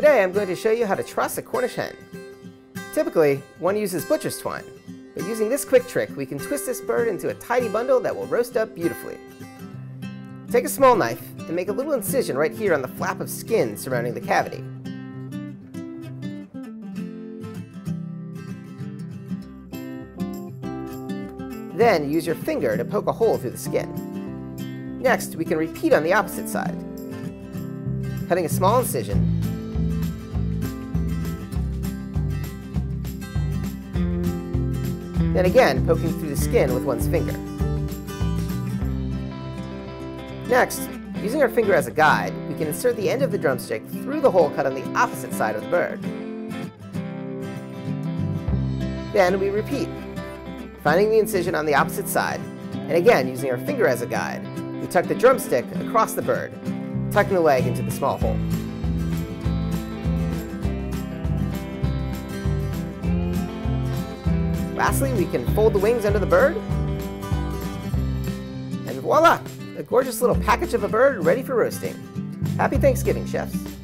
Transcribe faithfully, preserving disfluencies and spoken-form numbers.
Today I'm going to show you how to truss a Cornish hen. Typically, one uses butcher's twine, but using this quick trick we can twist this bird into a tidy bundle that will roast up beautifully. Take a small knife and make a little incision right here on the flap of skin surrounding the cavity. Then use your finger to poke a hole through the skin. Next, we can repeat on the opposite side, cutting a small incision, then again poking through the skin with one's finger. Next, using our finger as a guide, we can insert the end of the drumstick through the hole cut on the opposite side of the bird. Then we repeat, finding the incision on the opposite side, and again using our finger as a guide, we tuck the drumstick across the bird, tucking the leg into the small hole. Lastly, we can fold the wings under the bird, and voila! A gorgeous little package of a bird ready for roasting. Happy Thanksgiving, chefs!